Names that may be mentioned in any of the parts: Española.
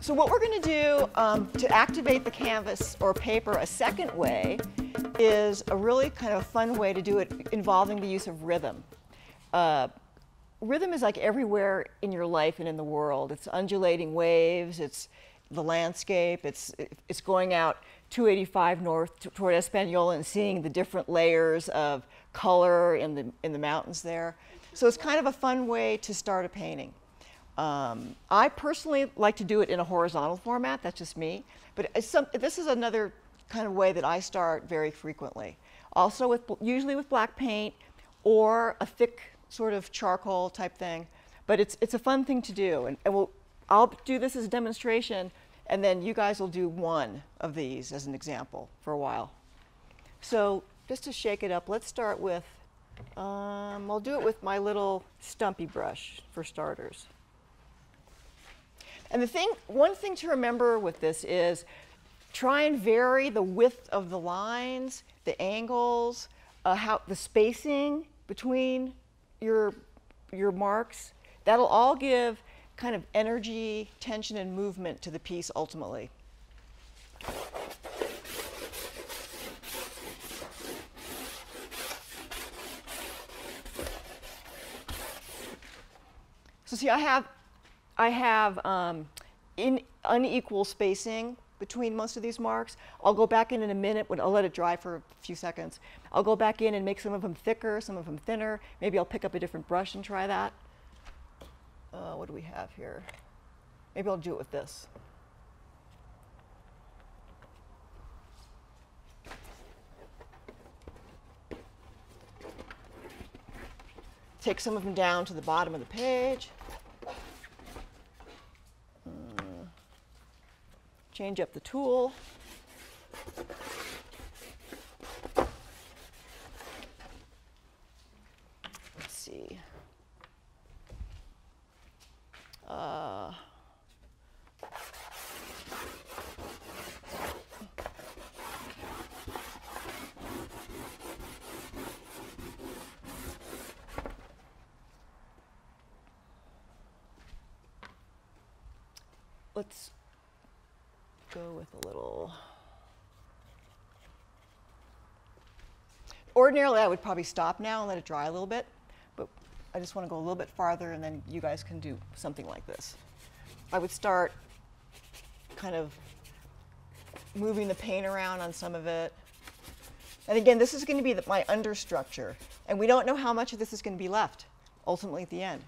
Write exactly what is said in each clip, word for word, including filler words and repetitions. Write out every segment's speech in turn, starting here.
So what we're going to do um, to activate the canvas or paper a second way is a really kind of fun way to do it involving the use of rhythm. Uh, rhythm is like everywhere in your life and in the world. It's undulating waves, it's the landscape, it's, it's going out two eighty-five north toward Española and seeing the different layers of color in the, in the mountains there. So it's kind of a fun way to start a painting. Um, I personally like to do it in a horizontal format, that's just me, but it's some, this is another kind of way that I start very frequently. Also, with, usually with black paint or a thick sort of charcoal type thing, but it's, it's a fun thing to do, and, and we'll, I'll do this as a demonstration, and then you guys will do one of these as an example for a while. So just to shake it up, let's start with, um, I'll do it with my little stumpy brush for starters. And the thing, one thing to remember with this is try and vary the width of the lines, the angles, uh, how the spacing between your, your marks. That'll all give kind of energy, tension, and movement to the piece ultimately. So see, I have I have um, in unequal spacing between most of these marks. I'll go back in in a minute, when I'll let it dry for a few seconds. I'll go back in and make some of them thicker, some of them thinner. Maybe I'll pick up a different brush and try that. Uh, what do we have here? Maybe I'll do it with this. Take some of them down to the bottom of the page. Change up the tool. Let's see. Uh, let's go with a little. Ordinarily, I would probably stop now and let it dry a little bit, but I just want to go a little bit farther, and then you guys can do something like this. I would start kind of moving the paint around on some of it. And again, this is going to be the, my understructure, and we don't know how much of this is going to be left ultimately at the end.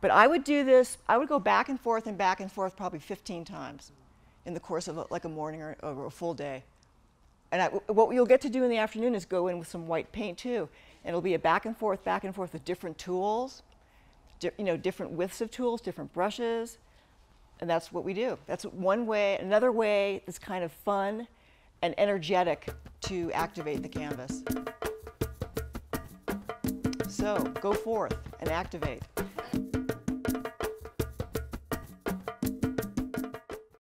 But I would do this, I would go back and forth and back and forth probably fifteen times in the course of a, like a morning or, or a full day. And I, what you'll get to do in the afternoon is go in with some white paint too. And it'll be a back and forth, back and forth with different tools, di you know, different widths of tools, different brushes. And that's what we do. That's one way, another way that's kind of fun and energetic to activate the canvas. So go forth and activate.